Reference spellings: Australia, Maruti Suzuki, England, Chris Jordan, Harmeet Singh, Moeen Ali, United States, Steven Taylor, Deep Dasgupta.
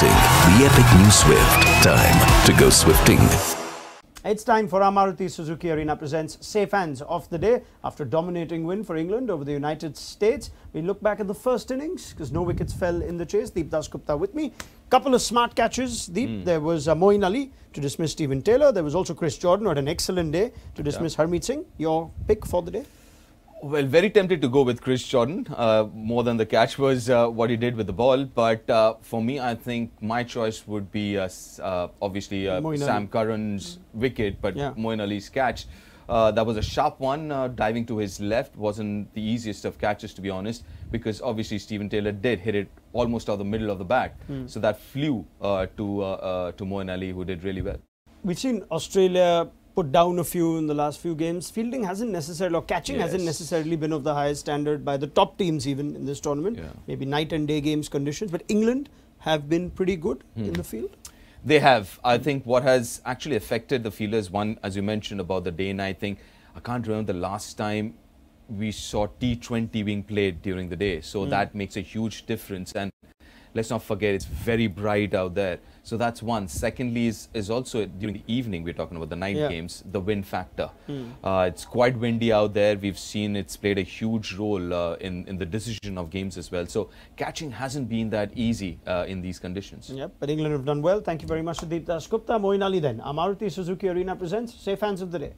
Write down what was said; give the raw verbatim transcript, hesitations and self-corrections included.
introducing the epic new Swift. Time to go Swifting. It's time for our Maruti Suzuki Arena presents Safe Hands of the day. After a dominating win for England over the United States, we look back at the first innings because no wickets fell in the chase. Deep Dasgupta with me. Couple of smart catches, Deep. Mm. There was uh, Moeen Ali to dismiss Steven Taylor. There was also Chris Jordan who had an excellent day to dismiss yeah. Harmeet Singh. Your pick for the day? Well, very tempted to go with Chris Jordan. Uh, more than the catch was uh, what he did with the ball. But uh, for me, I think my choice would be uh, uh, obviously uh, Sam Curran's wicket, but yeah. Moeen Ali's catch. Uh, that was a sharp one, uh, diving to his left. Wasn't the easiest of catches, to be honest, because obviously Steven Taylor did hit it almost out of the middle of the bat. Mm. So that flew uh, to, uh, uh, to Moeen Ali, who did really well. We've seen Australia put down a few in the last few games. Fielding hasn't necessarily, or catching yes. hasn't necessarily been of the highest standard by the top teams even in this tournament. Yeah. Maybe night and day games conditions, but England have been pretty good hmm. in the field. They have. I think what has actually affected the fielders, one, as you mentioned about the day and night thing, I can't remember the last time we saw T twenty being played during the day. So hmm. that makes a huge difference. And let's not forget, it's very bright out there. So that's one. Secondly, is, is also during the evening, we're talking about the night yeah. games, the wind factor. Mm. Uh, it's quite windy out there. We've seen it's played a huge role uh, in, in the decision of games as well. So catching hasn't been that easy uh, in these conditions. Yep, but England have done well. Thank you very much to Deep Dasgupta. Moeen Ali then. Maruti Suzuki Arena presents Safe Hands of the Day.